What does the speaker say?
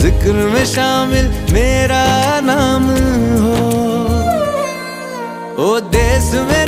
जिक्र में शामिल मेरा नाम हो, ओ देश में